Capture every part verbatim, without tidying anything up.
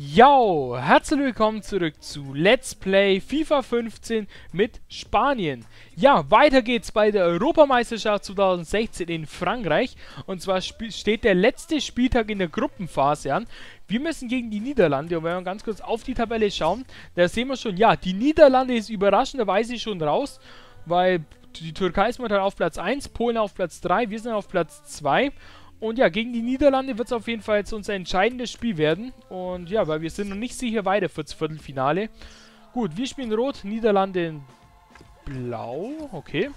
Yo, herzlich willkommen zurück zu Let's Play FIFA fünfzehn mit Spanien. Ja, weiter geht's bei der Europameisterschaft zweitausendsechzehn in Frankreich. Und zwar steht der letzte Spieltag in der Gruppenphase an. Wir müssen gegen die Niederlande, und wenn wir ganz kurz auf die Tabelle schauen, da sehen wir schon, ja, die Niederlande ist überraschenderweise schon raus, weil die Türkei ist momentan auf Platz eins, Polen auf Platz drei, wir sind auf Platz zwei. Und ja, gegen die Niederlande wird es auf jeden Fall jetzt unser entscheidendes Spiel werden. Und ja, weil wir sind noch nicht sicher weiter fürs Viertelfinale. Gut, wir spielen rot, Niederlande in blau. Okay.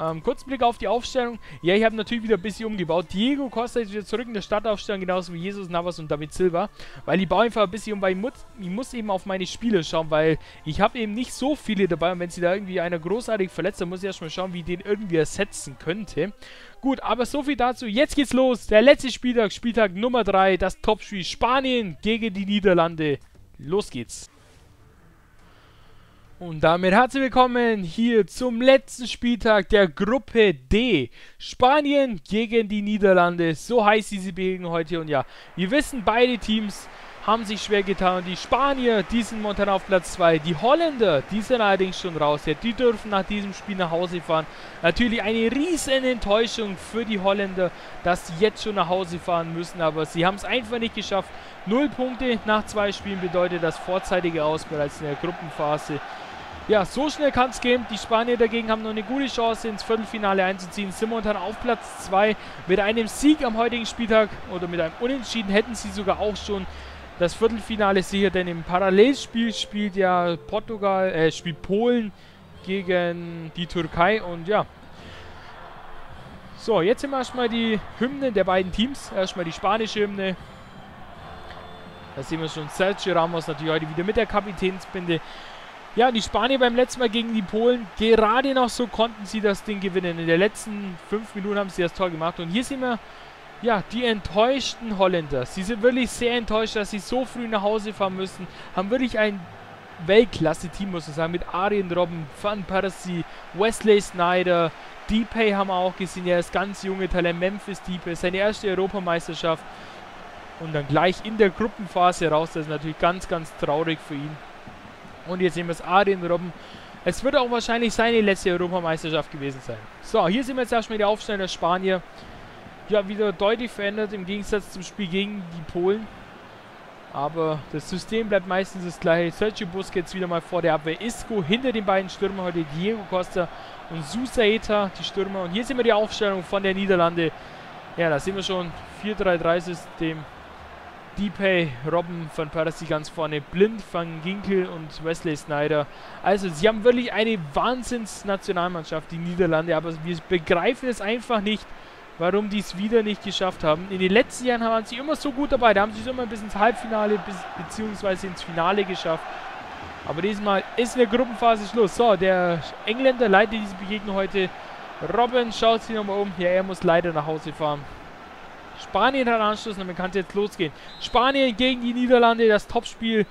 Ähm, kurz Blick auf die Aufstellung. Ja, ich habe natürlich wieder ein bisschen umgebaut. Diego Costa ist wieder zurück in der Startaufstellung, genauso wie Jesus Navas und David Silva. Weil ich baue einfach ein bisschen um, weil ich muss, ich muss eben auf meine Spiele schauen, weil ich habe eben nicht so viele dabei. Und wenn sie da irgendwie einer großartig verletzt, dann muss ich erstmal schauen, wie ich den irgendwie ersetzen könnte. Gut, aber so viel dazu. Jetzt geht's los. Der letzte Spieltag, Spieltag Nummer drei, das Topspiel Spanien gegen die Niederlande. Los geht's. Und damit herzlich willkommen hier zum letzten Spieltag der Gruppe D. Spanien gegen die Niederlande. So heißt diese Begegnung heute. Und ja, wir wissen, beide Teams haben sich schwer getan. Die Spanier, die sind momentan auf Platz zwei. Die Holländer, die sind allerdings schon raus. Ja, die dürfen nach diesem Spiel nach Hause fahren. Natürlich eine riesen Enttäuschung für die Holländer, dass sie jetzt schon nach Hause fahren müssen. Aber sie haben es einfach nicht geschafft. Null Punkte nach zwei Spielen bedeutet das vorzeitige Aus bereits in der Gruppenphase. Ja, so schnell kann es gehen. Die Spanier dagegen haben noch eine gute Chance, ins Viertelfinale einzuziehen. Sind momentan auf Platz zwei. Mit einem Sieg am heutigen Spieltag oder mit einem Unentschieden hätten sie sogar auch schon das Viertelfinale sicher. Denn im Parallelspiel spielt ja Portugal, äh, spielt Polen gegen die Türkei. Und ja. So, jetzt sind erstmal die Hymne der beiden Teams. Erstmal die spanische Hymne. Da sehen wir schon Sergio Ramos natürlich heute wieder mit der Kapitänsbinde. Ja, die Spanier beim letzten Mal gegen die Polen, gerade noch so konnten sie das Ding gewinnen. In den letzten fünf Minuten haben sie das Tor gemacht. Und hier sehen wir, ja, die enttäuschten Holländer. Sie sind wirklich sehr enttäuscht, dass sie so früh nach Hause fahren müssen. Haben wirklich ein Weltklasse-Team, muss man sagen, mit Arjen Robben, Van Persie, Wesley Sneijder, Depay haben wir auch gesehen. Ja, das ganz junge Talent, Memphis Depay, seine erste Europameisterschaft. Und dann gleich in der Gruppenphase raus. Das ist natürlich ganz, ganz traurig für ihn. Und jetzt sehen wir es, Arjen Robben. Es wird auch wahrscheinlich seine letzte Europameisterschaft gewesen sein. So, hier sehen wir jetzt erstmal die Aufstellung der Spanier. Ja, wieder deutlich verändert im Gegensatz zum Spiel gegen die Polen. Aber das System bleibt meistens das gleiche. Sergio Busquets wieder mal vor der Abwehr. Isco hinter den beiden Stürmern heute. Diego Costa und Susaeta, die Stürmer. Und hier sehen wir die Aufstellung von der Niederlande. Ja, da sehen wir schon vier drei drei System. Depay, Robben, Van Persie ganz vorne, Blind, Van Ginkel und Wesley Sneijder. Also sie haben wirklich eine Wahnsinns-Nationalmannschaft, die Niederlande, aber wir begreifen es einfach nicht, warum die es wieder nicht geschafft haben. In den letzten Jahren waren sie immer so gut dabei, da haben sie es immer bis ins Halbfinale bis, beziehungsweise ins Finale geschafft. Aber diesmal ist in der Gruppenphase Schluss. So, der Engländer leitet diese Begegnung heute. Robben schaut sich nochmal um. Ja, er muss leider nach Hause fahren. Spanien hat Anschluss, damit kann es jetzt losgehen. Spanien gegen die Niederlande, das Topspiel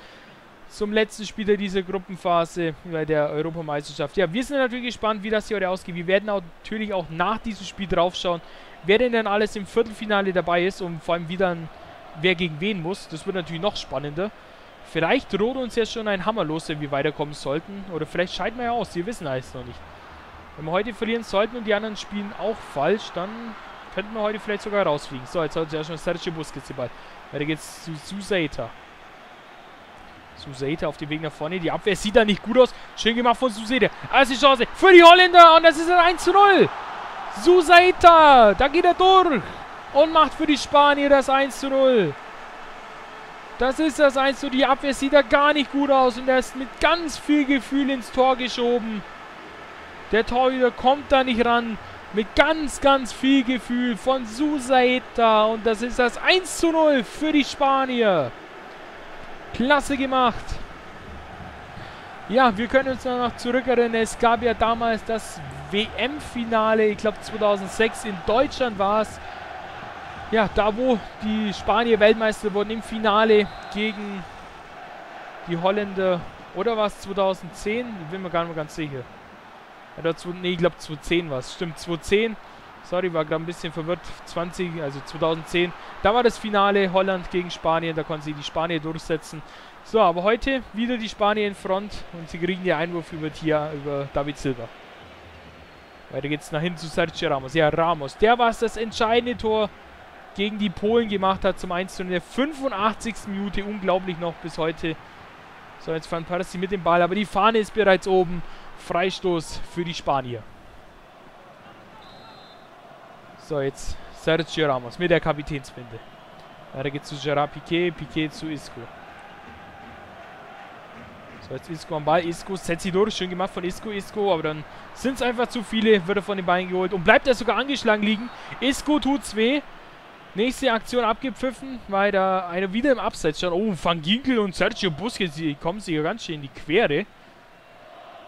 zum letzten Spieler dieser Gruppenphase bei der Europameisterschaft. Ja, wir sind natürlich gespannt, wie das hier heute ausgeht. Wir werden auch, natürlich auch nach diesem Spiel draufschauen, wer denn dann alles im Viertelfinale dabei ist und vor allem wie dann, wer gegen wen muss. Das wird natürlich noch spannender. Vielleicht droht uns jetzt schon ein Hammer los, wenn wir weiterkommen sollten. Oder vielleicht scheiden wir ja aus, wir wissen alles noch nicht. Wenn wir heute verlieren sollten und die anderen spielen auch falsch, dann könnten wir heute vielleicht sogar rausfliegen. So, jetzt hat uns ja schon Sergio Busquets den Ball. Weiter geht's zu Susaeta. Susaeta auf dem Weg nach vorne. Die Abwehr sieht da nicht gut aus. Schön gemacht von Susaeta. Also die Chance für die Holländer. Und das ist ein eins zu null. Susaeta, da geht er durch. Und macht für die Spanier das eins zu null. Das ist das eins zu null. Die Abwehr sieht da gar nicht gut aus. Und er ist mit ganz viel Gefühl ins Tor geschoben. Der Torhüter kommt da nicht ran. Mit ganz, ganz viel Gefühl von Susaeta. Und das ist das eins zu null für die Spanier. Klasse gemacht. Ja, wir können uns noch zurückerinnern. Es gab ja damals das W M-Finale. Ich glaube zweitausendsechs in Deutschland war es. Ja, da wo die Spanier Weltmeister wurden im Finale gegen die Holländer. Oder war es zweitausendzehn? Ich bin mir gar nicht mehr ganz sicher. Ja, nee, ich glaube zweitausendzehn war es. Stimmt, zweitausendzehn Sorry, war gerade ein bisschen verwirrt. zwanzig, also zweitausendzehn. Da war das Finale Holland gegen Spanien. Da konnten sie die Spanier durchsetzen. So, aber heute wieder die Spanier in Front. Und sie kriegen den Einwurf über, Tia, über David Silva. Weiter geht's nach hinten zu Sergio Ramos. Ja, Ramos. Der, was das entscheidende Tor gegen die Polen gemacht hat zum eins zu null. In der fünfundachtzigsten Minute. Unglaublich noch bis heute. So, jetzt Van Persie mit dem Ball. Aber die Fahne ist bereits oben. Freistoß für die Spanier. So, jetzt Sergio Ramos mit der Kapitänsbinde. Weiter geht zu Gerard Piqué, Piqué zu Isco. So, jetzt Isco am Ball. Isco setzt sie durch. Schön gemacht von Isco, Isco. Aber dann sind es einfach zu viele. Wird er von den Beinen geholt. Und bleibt er sogar angeschlagen liegen. Isco tut's weh. Nächste Aktion abgepfiffen. Weil da einer wieder im Abseits stand. Oh, Van Ginkel und Sergio Busquets, die kommen sich ganz schön in die Quere.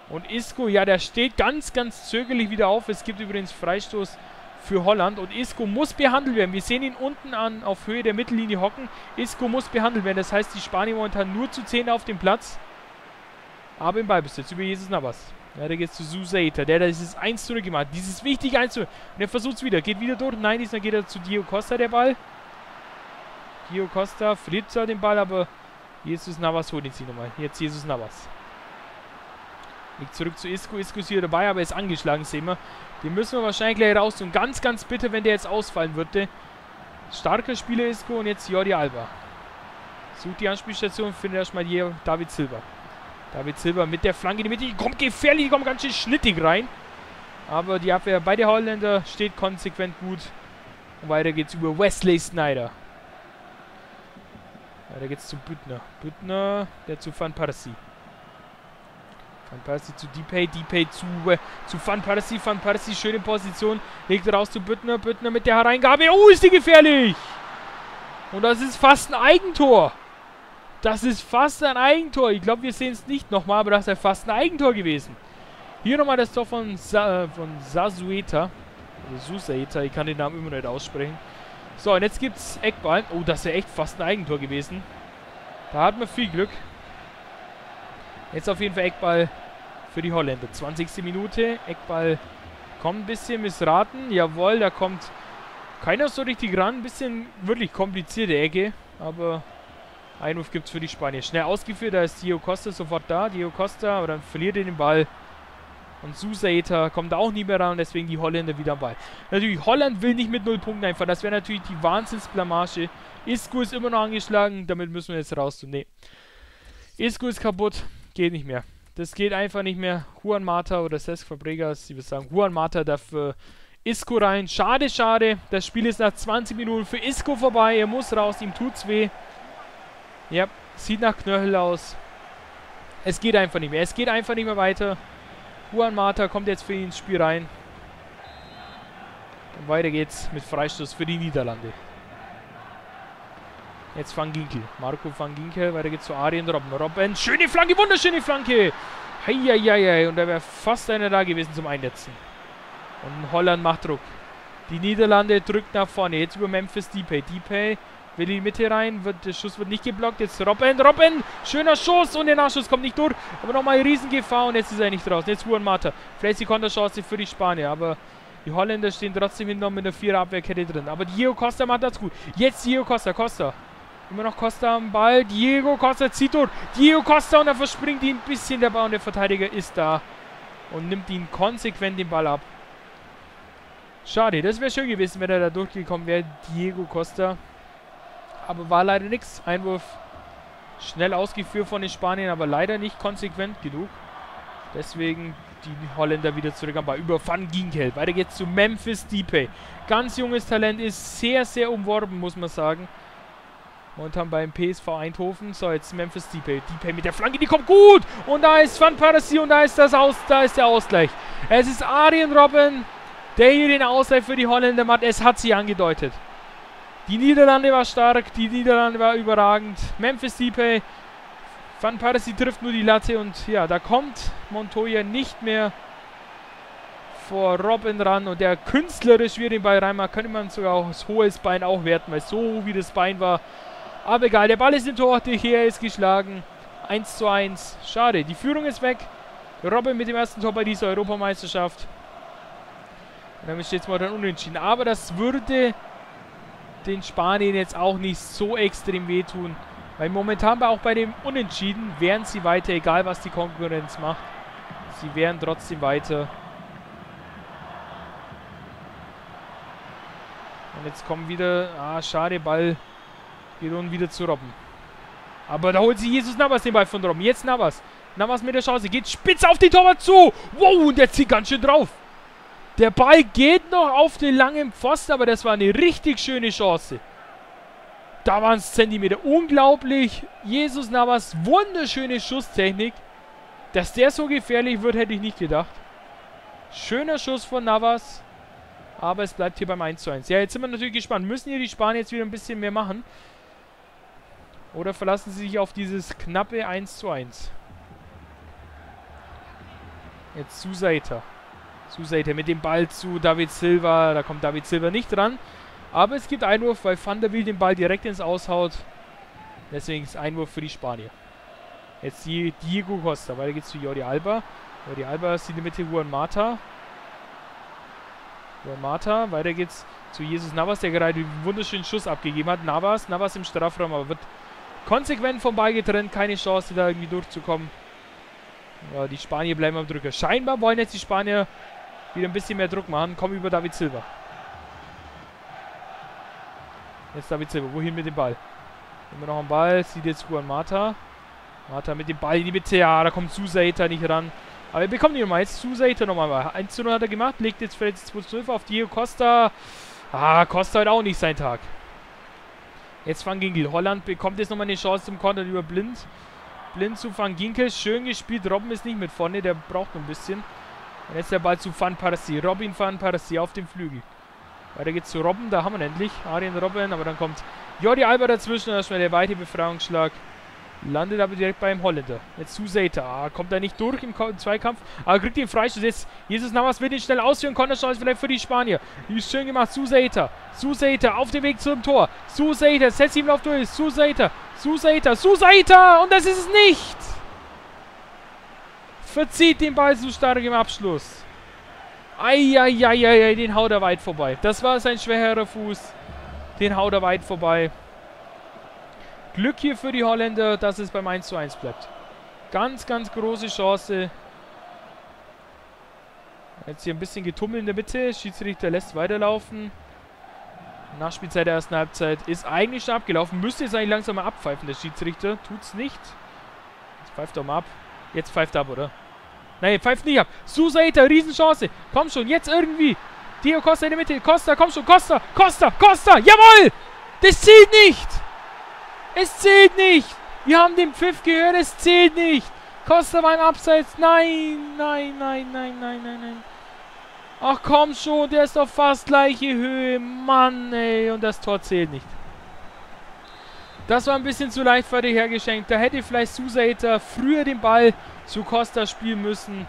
Und Isco, ja, der steht ganz, ganz zögerlich wieder auf. Es gibt übrigens Freistoß für Holland und Isco muss behandelt werden. Wir sehen ihn unten an auf Höhe der Mittellinie hocken. Isco muss behandelt werden. Das heißt, die Spanier momentan nur zu zehn auf dem Platz. Aber im Ballbesitz über Jesus Navas. Ja, da geht es zu Susaeta. Der hat dieses eins zu null gemacht. Dieses wichtige eins zu null. Und er versucht es wieder. Geht wieder durch. Nein, diesmal geht er zu Diego Costa, der Ball. Diego Costa verliert zwar den Ball, aber Jesus Navas holt ihn sich nochmal. Jetzt Jesus Navas. Liegt zurück zu Isco. Isco ist hier dabei, aber er ist angeschlagen, sehen wir. Den müssen wir wahrscheinlich gleich raus tun. Ganz, ganz bitter, wenn der jetzt ausfallen würde. Starker Spieler Isco und jetzt Jordi Alba. Sucht die Anspielstation, findet erstmal hier David Silva. David Silva mit der Flanke in die Mitte. Die kommt gefährlich, die kommt ganz schön schnittig rein. Aber die Abwehr bei den Holländer steht konsequent gut. Und weiter geht's über Wesley Sneijder. Weiter geht's zu Büttner. Büttner, der zu Van Persie. Van Persie zu Depay, Depay zu, äh, zu Van Persie, Van Persie, schöne Position, legt raus zu Büttner, Büttner mit der Hereingabe, oh, ist die gefährlich! Und das ist fast ein Eigentor! Das ist fast ein Eigentor, ich glaube, wir sehen es nicht nochmal, aber das ist fast ein Eigentor gewesen. Hier nochmal das Tor von, Sa von Susaeta, also Susaeta, ich kann den Namen immer nicht aussprechen. So, und jetzt gibt es Eckball, oh, das ist ja echt fast ein Eigentor gewesen. Da hat man viel Glück. Jetzt auf jeden Fall Eckball für die Holländer. zwanzigste Minute. Eckball kommt ein bisschen missraten. Jawohl, da kommt keiner so richtig ran. Ein bisschen wirklich komplizierte Ecke. Aber Einwurf gibt es für die Spanier. Schnell ausgeführt. Da ist Diego Costa sofort da. Diego Costa, aber dann verliert er den Ball. Und Susaeta kommt da auch nie mehr ran. Deswegen die Holländer wieder am Ball. Natürlich, Holland will nicht mit null Punkten einfahren. Das wäre natürlich die Wahnsinnsblamage. Isco ist immer noch angeschlagen. Damit müssen wir jetzt raus. Nee. Isco ist kaputt. Geht nicht mehr. Das geht einfach nicht mehr. Juan Mata oder Cesc Fabregas, die wir sagen, Juan Mata dafür Isco rein. Schade, schade. Das Spiel ist nach zwanzig Minuten für Isco vorbei. Er muss raus, ihm tut's weh. Ja, sieht nach Knöchel aus. Es geht einfach nicht mehr. Es geht einfach nicht mehr weiter. Juan Mata kommt jetzt für ihn ins Spiel rein. Und weiter geht's mit Freistoß für die Niederlande. Jetzt Van Ginkel. Marco Van Ginkel. Weiter geht's zu Arjen Robben. Robben. Schöne Flanke, wunderschöne Flanke. Heieiei. Und da wäre fast einer da gewesen zum Einnetzen. Und Holland macht Druck. Die Niederlande drückt nach vorne. Jetzt über Memphis Depay. Depay will in die Mitte rein. Wird, der Schuss wird nicht geblockt. Jetzt Robben. Robben. Schöner Schuss. Und der Nachschuss kommt nicht durch. Aber nochmal Riesengefahr. Und jetzt ist er nicht draußen. Jetzt Juan Mata. Vielleicht die Konterchance für die Spanier. Aber die Holländer stehen trotzdem hinten noch mit einer Vierer-Abwehrkette drin. Aber Diego Costa macht das gut. Jetzt Diego Costa. Costa. Immer noch Costa am Ball. Diego Costa zieht durch. Diego Costa und er verspringt ihn ein bisschen der Ball und der Verteidiger ist da. Und nimmt ihn konsequent den Ball ab. Schade, das wäre schön gewesen, wenn er da durchgekommen wäre. Diego Costa. Aber war leider nichts. Einwurf schnell ausgeführt von den Spaniern, aber leider nicht konsequent genug. Deswegen die Holländer wieder zurück am Ball. Über Van Ginkel. Weiter geht's zu Memphis Depay. Ganz junges Talent, ist sehr, sehr umworben, muss man sagen. Momentan beim P S V Eindhoven. So, jetzt Memphis Depay. Depay mit der Flanke, die kommt gut. Und da ist Van Persie und da ist, das Aus, da ist der Ausgleich. Es ist Arjen Robben, der hier den Ausgleich für die Holländer macht. Es hat sie angedeutet. Die Niederlande war stark, die Niederlande war überragend. Memphis Depay, Van Persie trifft nur die Latte. Und ja, da kommt Montoya nicht mehr vor Robben ran. Und der künstlerisch wie den Ball reinmacht, könnte man sogar auch das hohes Bein auch werten. Weil so wie das Bein war... Aber egal, der Ball ist im Tor, der hier ist geschlagen. eins zu eins. Schade, die Führung ist weg. Robben mit dem ersten Tor bei dieser Europameisterschaft. Und damit steht es mal dann unentschieden. Aber das würde den Spaniern jetzt auch nicht so extrem wehtun. Weil momentan auch bei dem Unentschieden wären sie weiter, egal was die Konkurrenz macht. Sie wären trotzdem weiter. Und jetzt kommen wieder... Ah, schade, Ball geht unten wieder zu Robben. Aber da holt sich Jesus Navas den Ball von Robben. Jetzt Navas. Navas mit der Chance. Geht spitz auf die Torwart zu. Wow, und der zieht ganz schön drauf. Der Ball geht noch auf den langen Pfosten, aber das war eine richtig schöne Chance. Da waren es Zentimeter. Unglaublich. Jesus Navas, wunderschöne Schusstechnik. Dass der so gefährlich wird, hätte ich nicht gedacht. Schöner Schuss von Navas. Aber es bleibt hier beim eins zu eins. Ja, jetzt sind wir natürlich gespannt. Müssen hier die Spanier jetzt wieder ein bisschen mehr machen? Oder verlassen sie sich auf dieses knappe eins zu eins? Jetzt Susaeta. Susaeta mit dem Ball zu David Silva. Da kommt David Silva nicht dran. Aber es gibt Einwurf, weil Van der Wiel den Ball direkt ins Aushaut. Deswegen ist Einwurf für die Spanier. Jetzt die Diego Costa. Weiter geht's zu Jordi Alba. Jordi Alba ist in der Mitte Juan Mata. Juan Mata. Weiter geht's zu Jesus Navas, der gerade einen wunderschönen Schuss abgegeben hat. Navas. Navas im Strafraum, aber wird konsequent vom Ball getrennt. Keine Chance, da irgendwie durchzukommen. Ja, die Spanier bleiben am Drücker. Scheinbar wollen jetzt die Spanier wieder ein bisschen mehr Druck machen. Kommen über David Silva. Jetzt David Silva. Wohin mit dem Ball? Immer noch am Ball. Sieht jetzt Juan Mata. Mata mit dem Ball in die Mitte. Ja, da kommt Susaeta nicht ran. Aber wir bekommen ihn nochmal. Jetzt Susaeta nochmal. eins zu null hat er gemacht. Legt jetzt vielleicht zwei zu null auf Diego Costa. Ah, Costa hat auch nicht seinen Tag. Jetzt Van Ginkel. Holland bekommt jetzt nochmal eine Chance zum Konter über Blind. Blind zu Van Ginkel. Schön gespielt. Robben ist nicht mit vorne. Der braucht noch ein bisschen. Und jetzt der Ball zu Van Persie. Robin Van Persie auf dem Flügel. Weiter geht's zu Robben, da haben wir ihn endlich. Arjen Robben, aber dann kommt Jordi Alba dazwischen. Und erstmal der weite Befreiungsschlag. Landet aber direkt beim Holländer. Jetzt Susaeta. Kommt da nicht durch im Zweikampf. Aber kriegt den Freistoß. Jetzt Jesus Navas will den schnell ausführen. Konterchance vielleicht für die Spanier. Ist schön gemacht. Susaeta. Susaeta auf dem Weg zum Tor. Susaeta. Setzt ihn auf durch. Susaeta. Susaeta. Susaeta. Und das ist es nicht. Verzieht den Ball zu stark im Abschluss. Eieieiei, den haut er weit vorbei. Das war sein schwächerer Fuß. Den haut er weit vorbei. Glück hier für die Holländer, dass es beim eins zu eins bleibt. Ganz, ganz große Chance. Jetzt hier ein bisschen getummelt in der Mitte. Schiedsrichter lässt weiterlaufen. Nachspielzeit der ersten Halbzeit ist eigentlich schon abgelaufen. Müsste jetzt eigentlich langsam mal abpfeifen, der Schiedsrichter. Tut's nicht. Jetzt pfeift er mal ab. Jetzt pfeift er ab, oder? Nein, pfeift nicht ab. Susaeta, Riesenchance. Komm schon, jetzt irgendwie. Diego Costa in der Mitte. Costa, komm schon. Costa, Costa, Costa. Jawohl! Das zählt nicht. Es zählt nicht. Wir haben den Pfiff gehört. Es zählt nicht. Costa war im Abseits. Nein, nein, nein, nein, nein, nein, nein. Ach komm schon, der ist auf fast gleiche Höhe. Mann, ey. Und das Tor zählt nicht. Das war ein bisschen zu leichtfertig hergeschenkt. Da hätte vielleicht Susaeta früher den Ball zu Costa spielen müssen.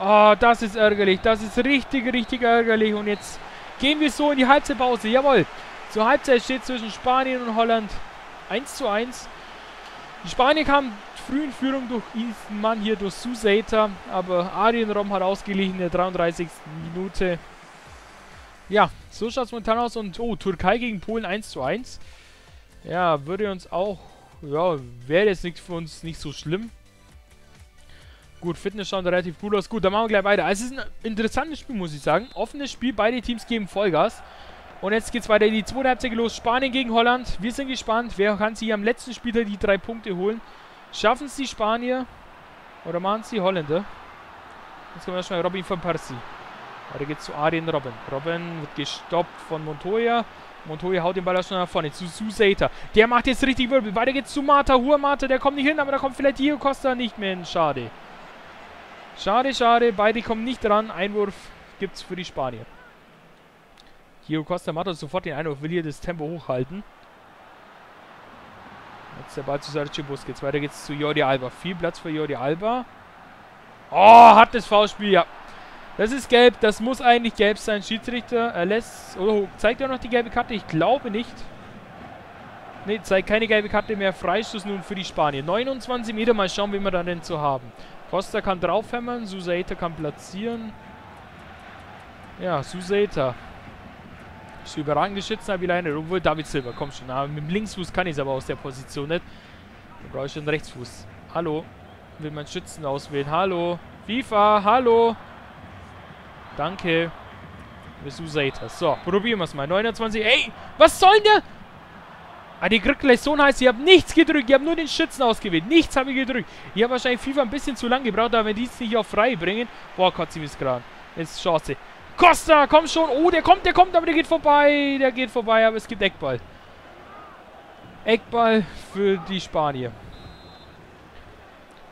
Oh, das ist ärgerlich. Das ist richtig, richtig ärgerlich. Und jetzt gehen wir so in die Halbzeitpause. Jawohl. Zur Halbzeit steht zwischen Spanien und Holland eins zu eins. Die Spanier kamen früh in Führung durch diesen Mann hier, durch Susaeta. Aber Arjen Robben hat ausgeglichen in der dreiunddreißigsten Minute. Ja, so schaut es momentan aus. Und oh, Türkei gegen Polen eins zu eins. Ja, würde uns auch... Ja, wäre jetzt nichts für uns nicht so schlimm. Gut, Fitness schaut relativ cool aus. Gut, dann machen wir gleich weiter. Also es ist ein interessantes Spiel, muss ich sagen. Offenes Spiel, beide Teams geben Vollgas. Und jetzt geht's weiter in die zweite Halbzeit los. Spanien gegen Holland. Wir sind gespannt. Wer kann sich am letzten Spieltag die drei Punkte holen? Schaffen es die Spanier? Oder machen es die Holländer? Jetzt kommen wir erstmal Robin Van Persie. Weiter geht's zu Arjen Robben. Robben wird gestoppt von Montoya. Montoya haut den Ball schon nach vorne, zu Susaeta. Der macht jetzt richtig Wirbel. Weiter geht's zu Mata. Juan Mata, der kommt nicht hin, aber da kommt vielleicht Diego Costa nicht mehr hin. Schade. Schade, schade. Beide kommen nicht dran. Einwurf gibt's für die Spanier. Diego Costa macht sofort den Einwurf, will hier das Tempo hochhalten. Jetzt der Ball zu Sergio Busquets. Weiter geht's zu Jordi Alba. Viel Platz für Jordi Alba. Oh, hat das Foulspiel, ja. Das ist gelb, das muss eigentlich gelb sein. Schiedsrichter erlässt. Oh, zeigt er noch die gelbe Karte? Ich glaube nicht. Ne, zeigt keine gelbe Karte mehr. Freistoß nun für die Spanier. neunundzwanzig Meter, mal schauen, wie wir da denn zu haben. Costa kann draufhämmern, Susaeta kann platzieren. Ja, Susaeta. Ist überragend geschützt, habe ich alleine. Obwohl, David Silva, komm schon. Na, mit dem Linksfuß kann ich es aber aus der Position nicht. Da brauche ich den Rechtsfuß. Hallo. Will man Schützen auswählen. Hallo. FIFA, hallo. Danke. Bis Susaeta. So, probieren wir es mal. neunundzwanzig. Ey, was soll der? Ah, die kriegt gleich so heiß. Ich habe nichts gedrückt. Ich habe nur den Schützen ausgewählt. Nichts habe ich gedrückt. Ich habe wahrscheinlich FIFA ein bisschen zu lang gebraucht, aber wenn die es nicht auf frei bringen. Boah, Kotzi ist gerade. Jetzt Chance. Costa, komm schon. Oh, der kommt, der kommt, aber der geht vorbei. Der geht vorbei, aber es gibt Eckball. Eckball für die Spanier.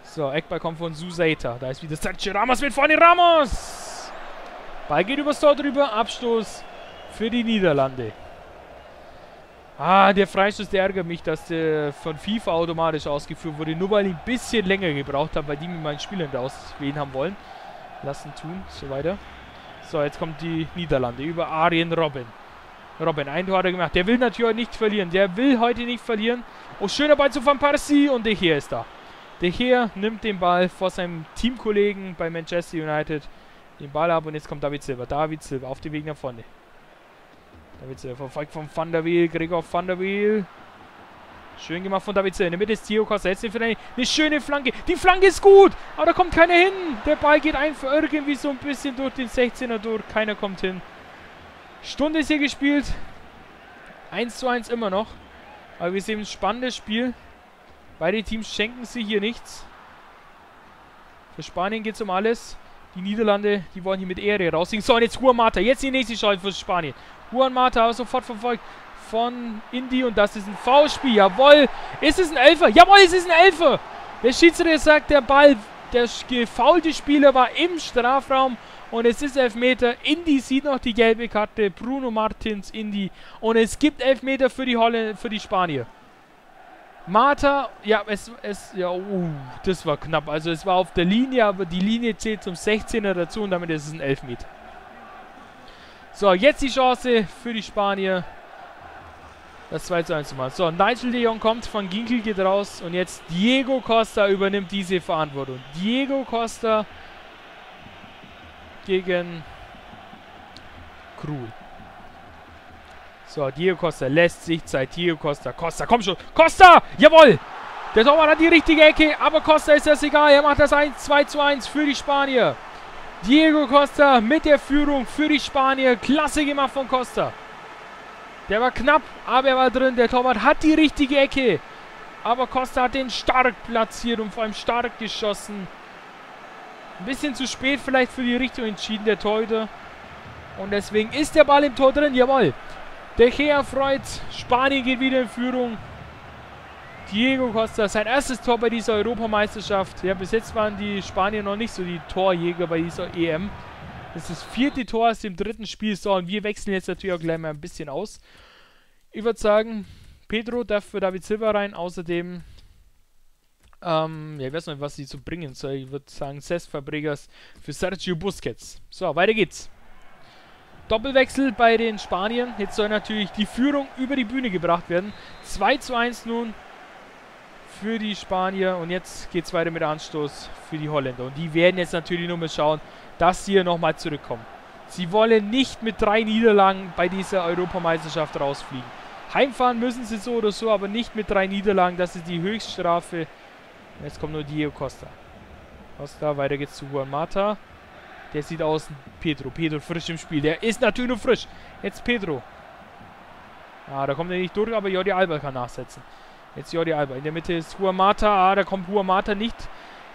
So, Eckball kommt von Susaeta. Da ist wieder Sergio Ramos mit vorne. Ramos! Ball geht übers Tor drüber. Abstoß für die Niederlande. Ah, der Freistoß, der ärgert mich, dass der von FIFA automatisch ausgeführt wurde. Nur weil ich ein bisschen länger gebraucht habe, weil die mit meinen Spielern da auswählen haben wollen. Lassen tun, so weiter. So, jetzt kommt die Niederlande über Arjen Robben. Robben, ein Tor hat er gemacht. Der will natürlich heute nicht verlieren. Der will heute nicht verlieren. Oh, schöner Ball zu Van Persie und De Gea ist da. De Gea nimmt den Ball vor seinem Teamkollegen bei Manchester United den Ball ab und jetzt kommt David Silva. David Silva auf dem Weg nach vorne. David Silva verfolgt von Van der Wiel. Gregor van der Wiel. Schön gemacht von David Silva. In der Mitte ist Diego Costa. Jetzt eine schöne Flanke. Die Flanke ist gut, aber da kommt keiner hin. Der Ball geht einfach irgendwie so ein bisschen durch den sechzehner durch. Keiner kommt hin. Stunde ist hier gespielt. eins zu eins immer noch. Aber wir sehen ein spannendes Spiel. Beide Teams schenken sie hier nichts. Für Spanien geht es um alles. Die Niederlande, die wollen hier mit Ehre rausgehen. So, und jetzt Juan Mata. Jetzt die nächste Chance für Spanien. Juan Mata aber sofort verfolgt von Indi. Und das ist ein Foulspiel. Jawohl. Ist es ein Elfer? Jawohl, es ist ein Elfer. Der Schiedsrichter sagt, der Ball, der gefaulte Spieler war im Strafraum. Und es ist Elfmeter. Indi sieht noch die gelbe Karte. Bruno Martins Indi. Und es gibt Elfmeter für die Holländer, für die Spanier. Mata, ja, es, es, ja, uh, das war knapp. Also es war auf der Linie, aber die Linie zählt zum sechzehner dazu und damit ist es ein Elfmeter. So, jetzt die Chance für die Spanier, das zwei zu eins zu machen. So, Nigel De Jong kommt, Van Ginkel geht raus und jetzt Diego Costa übernimmt diese Verantwortung. Diego Costa gegen Krul. So, Diego Costa lässt sich Zeit. Diego Costa. Costa, komm schon. Costa! Jawohl! Der Torwart hat die richtige Ecke, aber Costa ist das egal. Er macht das eins, zwei zu eins für die Spanier. Diego Costa mit der Führung für die Spanier. Klasse gemacht von Costa. Der war knapp, aber er war drin. Der Torwart hat die richtige Ecke. Aber Costa hat den stark platziert und vor allem stark geschossen. Ein bisschen zu spät vielleicht für die Richtung entschieden, der Torhüter. Und deswegen ist der Ball im Tor drin. Jawohl! De Gea freut. Spanien geht wieder in Führung. Diego Costa, sein erstes Tor bei dieser Europameisterschaft. Ja, bis jetzt waren die Spanier noch nicht so die Torjäger bei dieser E M. Das ist das vierte Tor aus dem dritten Spiel. So, und wir wechseln jetzt natürlich auch gleich mal ein bisschen aus. Ich würde sagen, Pedro darf für David Silva rein. Außerdem, ähm, ja, ich weiß noch nicht, was sie zu bringen soll. Ich würde sagen, Cesc Fabregas für Sergio Busquets. So, weiter geht's. Doppelwechsel bei den Spaniern. Jetzt soll natürlich die Führung über die Bühne gebracht werden. zwei zu eins nun für die Spanier. Und jetzt geht es weiter mit Anstoß für die Holländer. Und die werden jetzt natürlich nur mal schauen, dass sie hier nochmal zurückkommen. Sie wollen nicht mit drei Niederlagen bei dieser Europameisterschaft rausfliegen. Heimfahren müssen sie so oder so, aber nicht mit drei Niederlagen. Das ist die Höchststrafe. Und jetzt kommt nur Diego Costa. Costa, weiter geht's zu Juan Mata. Der sieht aus, Pedro. Pedro frisch im Spiel. Der ist natürlich nur frisch. Jetzt Pedro. Ah, da kommt er nicht durch, aber Jordi Alba kann nachsetzen. Jetzt Jordi Alba. In der Mitte ist Juan Mata. Ah, da kommt Juan Mata nicht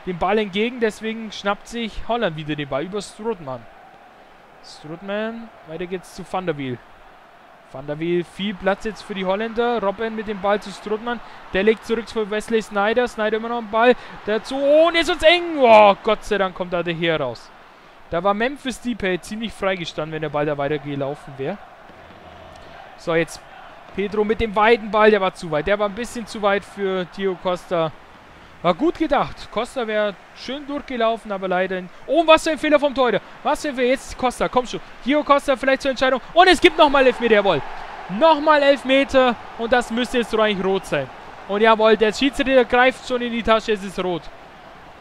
dem Ball entgegen. Deswegen schnappt sich Holland wieder den Ball über Strutmann. Strutmann. Weiter geht's zu Van der Wiel. Van der Wiel. Viel Platz jetzt für die Holländer. Robben mit dem Ball zu Strutmann. Der legt zurück für Wesley Sneijder. Sneijder immer noch einen Ball. Dazu. Oh, und ist uns eng. Oh, Gott sei Dank kommt da der hier raus. Da war Memphis Depay ziemlich freigestanden, wenn der Ball da weitergelaufen wäre. So, jetzt Pedro mit dem weiten Ball. Der war zu weit. Der war ein bisschen zu weit für Diego Costa. War gut gedacht. Costa wäre schön durchgelaufen, aber leider... Oh, was für ein Fehler vom Torhüter. Was für ein Fehler. Jetzt Costa. Komm schon. Diego Costa vielleicht zur Entscheidung. Und es gibt nochmal Elfmeter. Jawohl. Nochmal Elfmeter. Und das müsste jetzt doch eigentlich rot sein. Und jawohl, der Schiedsrichter greift schon in die Tasche. Es ist rot.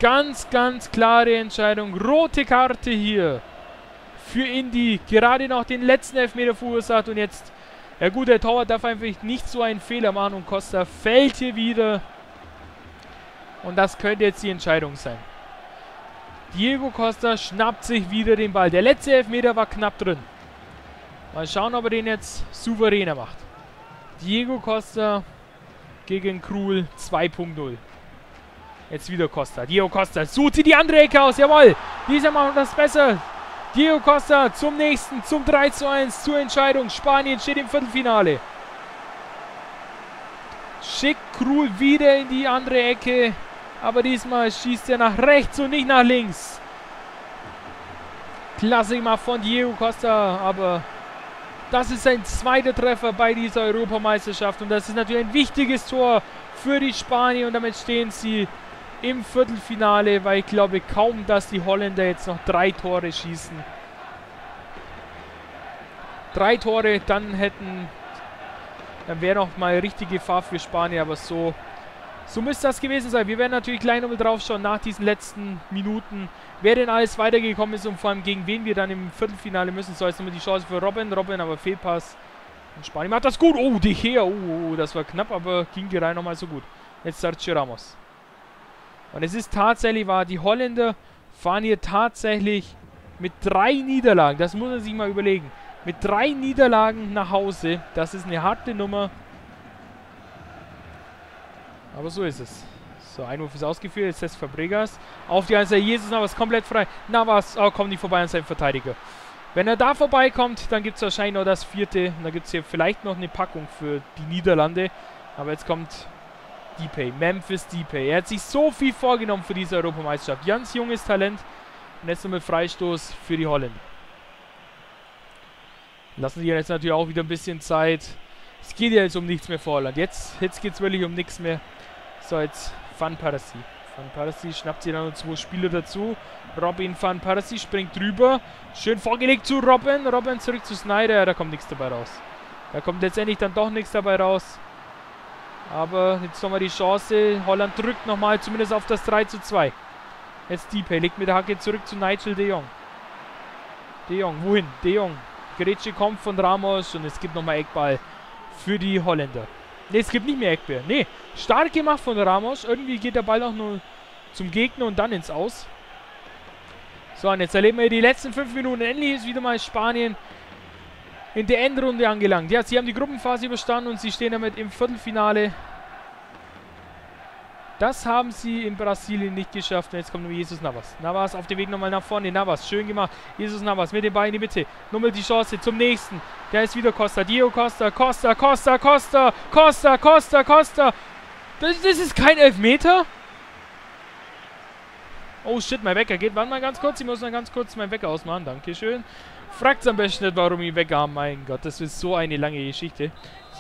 Ganz, ganz klare Entscheidung. Rote Karte hier für Indi. Gerade noch den letzten Elfmeter verursacht und jetzt, ja gut, der Torwart darf einfach nicht so einen Fehler machen und Costa fällt hier wieder. Und das könnte jetzt die Entscheidung sein. Diego Costa schnappt sich wieder den Ball. Der letzte Elfmeter war knapp drin. Mal schauen, ob er den jetzt souveräner macht. Diego Costa gegen Krul zwei null. Jetzt wieder Costa. Diego Costa sucht die andere Ecke aus. Jawohl. Dieser macht das besser. Diego Costa zum nächsten, zum drei zu eins, zur Entscheidung. Spanien steht im Viertelfinale. Schickt Krul wieder in die andere Ecke. Aber diesmal schießt er nach rechts und nicht nach links. Klasse gemacht von Diego Costa. Aber das ist sein zweiter Treffer bei dieser Europameisterschaft. Und das ist natürlich ein wichtiges Tor für die Spanier. Und damit stehen sie im Viertelfinale. Weil ich glaube kaum, dass die Holländer jetzt noch drei Tore schießen. Drei Tore, dann hätten... Dann wäre noch mal richtige Gefahr für Spanien. Aber so... So müsste das gewesen sein. Wir werden natürlich gleich nochmal drauf schauen nach diesen letzten Minuten, wer denn alles weitergekommen ist und vor allem gegen wen wir dann im Viertelfinale müssen. So, jetzt nochmal die Chance für Robben. Robben, aber Fehlpass. Und Spanien macht das gut. Oh, De Gea. Oh, das war knapp, aber ging die Reihe nochmal so gut. Jetzt Sergio Ramos. Und es ist tatsächlich wahr, die Holländer fahren hier tatsächlich mit drei Niederlagen. Das muss man sich mal überlegen. Mit drei Niederlagen nach Hause. Das ist eine harte Nummer. Aber so ist es. So, Einwurf ist ausgeführt. Jetzt Cesc Fabregas. Auf die Einser. Jesus Navas komplett frei. Navas, oh, kommt nicht vorbei an seinem Verteidiger. Wenn er da vorbeikommt, dann gibt es wahrscheinlich noch das vierte. Und dann gibt es hier vielleicht noch eine Packung für die Niederlande. Aber jetzt kommt Depay. Memphis Depay. Er hat sich so viel vorgenommen für diese Europameisterschaft. Ganz junges Talent. Und jetzt nochmal Freistoß für die Holländer. Lassen sie jetzt natürlich auch wieder ein bisschen Zeit. Es geht ja jetzt um nichts mehr für Holland. Jetzt, jetzt geht es wirklich um nichts mehr. So, jetzt Van Persie. Van Persie schnappt sich dann noch zwei Spieler dazu. Robin Van Persie springt drüber. Schön vorgelegt zu Robin. Robin zurück zu Sneijder. Ja, da kommt nichts dabei raus. Da kommt letztendlich dann doch nichts dabei raus. Aber jetzt nochmal die Chance. Holland drückt nochmal zumindest auf das drei zu zwei. Jetzt Depay legt mit der Hacke zurück zu Nigel De Jong. De Jong, wohin? De Jong. Grätsche kommt von Ramos und es gibt nochmal Eckball für die Holländer. Ne, es gibt nicht mehr Eckbär. Ne, stark gemacht von Ramos. Irgendwie geht der Ball auch nur zum Gegner und dann ins Aus. So, und jetzt erleben wir die letzten fünf Minuten. Endlich ist wieder mal Spanien in der Endrunde angelangt. Ja, sie haben die Gruppenphase überstanden und sie stehen damit im Viertelfinale. Das haben sie in Brasilien nicht geschafft. Und jetzt kommt nur Jesus Navas. Navas auf dem Weg nochmal nach vorne. Navas, schön gemacht. Jesus Navas mit den Beinen in die Mitte. Nochmal die Chance zum nächsten. Da ist wieder Costa. Diego Costa. Costa, Costa, Costa. Costa, Costa, Costa. Das, das ist kein Elfmeter. Oh shit, mein Wecker geht. Warte mal ganz kurz. Ich muss mal ganz kurz meinen Wecker ausmachen. Dankeschön. Fragt's am besten nicht, warum ich Wecker habe. Mein Gott, das ist so eine lange Geschichte.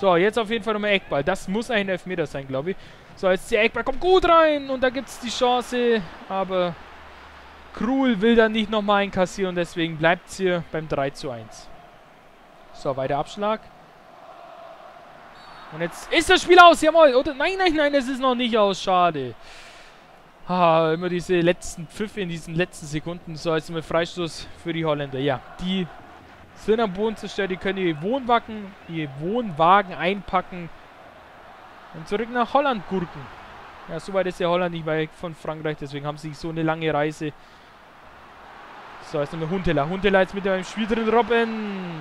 So, jetzt auf jeden Fall nochmal Eckball. Das muss ein Elfmeter sein, glaube ich. So, jetzt der Eckball kommt gut rein und da gibt es die Chance. Aber Krul will dann nicht nochmal einkassieren und deswegen bleibt es hier beim drei zu eins. So, weiter Abschlag. Und jetzt ist das Spiel aus, jawohl. Oder? Nein, nein, nein, es ist noch nicht aus. Schade. Haha, immer diese letzten Pfiffe in diesen letzten Sekunden. So, jetzt mit Freistoß für die Holländer. Ja, die sind am Boden zerstört. Die können ihr Wohnwagen, ihr Wohnwagen einpacken. Und zurück nach Holland gurken. Ja, so weit ist ja Holland nicht weit von Frankreich. Deswegen haben sie so eine lange Reise. So, jetzt nochmal Huntelaar. Huntelaar jetzt mit dem Spiel drin. Robben.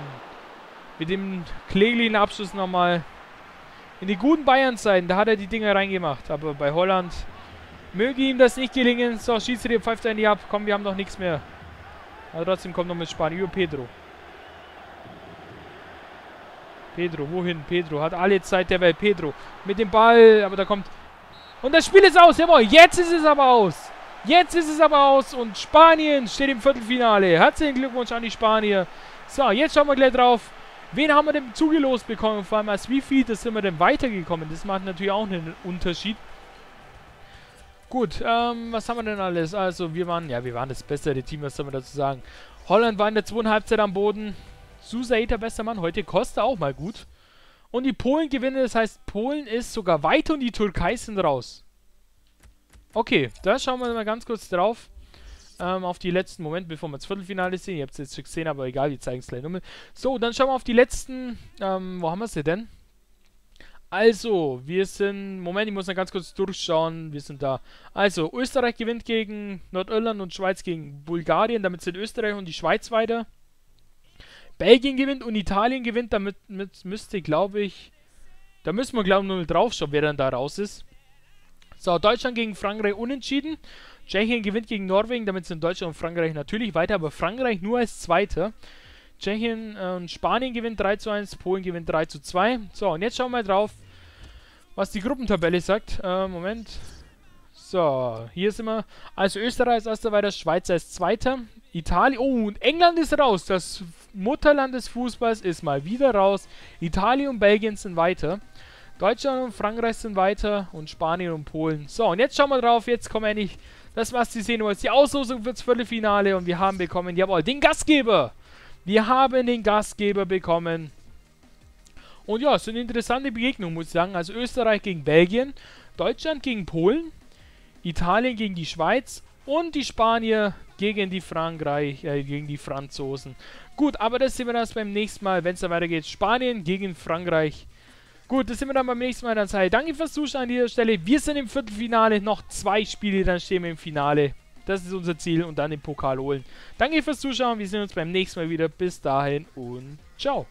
Mit dem kläglichen Abschluss nochmal. In die guten Bayern-Zeiten. Da hat er die Dinger reingemacht. Aber bei Holland möge ihm das nicht gelingen. So, Schiedsrichter pfeift einen ab. Komm, wir haben noch nichts mehr. Aber trotzdem kommt noch mit Spanien. Über Pedro. Pedro, wohin? Pedro hat alle Zeit der Welt. Pedro mit dem Ball, aber da kommt... Und das Spiel ist aus, jawohl. Jetzt ist es aber aus. Jetzt ist es aber aus und Spanien steht im Viertelfinale. Herzlichen Glückwunsch an die Spanier. So, jetzt schauen wir gleich drauf. Wen haben wir denn zugelost bekommen? Vor allem als wie viel das sind wir denn weitergekommen? Das macht natürlich auch einen Unterschied. Gut, ähm, was haben wir denn alles? Also, wir waren... Ja, wir waren das bessere Team, was soll man dazu sagen? Holland war in der zweiten Halbzeit am Boden. Susaeta, bester Mann, heute Costa auch mal gut. Und die Polen gewinnen, das heißt, Polen ist sogar weiter und die Türkei sind raus. Okay, da schauen wir mal ganz kurz drauf. ähm, auf die letzten Moment, bevor wir das Viertelfinale sehen. Ihr habt es jetzt schon gesehen, aber egal, wir zeigen es gleich nochmal. So, dann schauen wir auf die letzten. Ähm, wo haben wir sie denn? Also, wir sind... Moment, ich muss noch ganz kurz durchschauen. Wir sind da. Also, Österreich gewinnt gegen Nordirland und Schweiz gegen Bulgarien. Damit sind Österreich und die Schweiz weiter. Belgien gewinnt und Italien gewinnt. Damit mit, müsste, glaube ich... Da müssen wir, glaube ich, nur drauf schauen, wer dann da raus ist. So, Deutschland gegen Frankreich unentschieden. Tschechien gewinnt gegen Norwegen. Damit sind Deutschland und Frankreich natürlich weiter. Aber Frankreich nur als Zweiter. Tschechien und Spanien gewinnt drei zu eins. Polen gewinnt drei zu zwei. So, und jetzt schauen wir mal drauf, was die Gruppentabelle sagt. Äh, Moment. So, hier sind wir. Also Österreich als Erster weiter, Schweiz als Zweiter. Italien. Oh, und England ist raus. Das Mutterland des Fußballs ist mal wieder raus. Italien und Belgien sind weiter. Deutschland und Frankreich sind weiter. Und Spanien und Polen. So, und jetzt schauen wir drauf. Jetzt kommen wir endlich. Das, was Sie sehen, ist die Auslosung fürs Viertelfinale. Und wir haben bekommen, jawohl, den Gastgeber. Wir haben den Gastgeber bekommen. Und ja, es ist eine interessante Begegnung, muss ich sagen. Also Österreich gegen Belgien, Deutschland gegen Polen, Italien gegen die Schweiz und die Spanier gegen die Frankreich, äh, gegen die Franzosen. Gut, aber das sehen wir dann beim nächsten Mal, wenn es dann weitergeht. Spanien gegen Frankreich. Gut, das sehen wir dann beim nächsten Mal. Dann sage ich danke fürs Zuschauen an dieser Stelle. Wir sind im Viertelfinale, noch zwei Spiele, dann stehen wir im Finale. Das ist unser Ziel und dann den Pokal holen. Danke fürs Zuschauen, wir sehen uns beim nächsten Mal wieder. Bis dahin und ciao.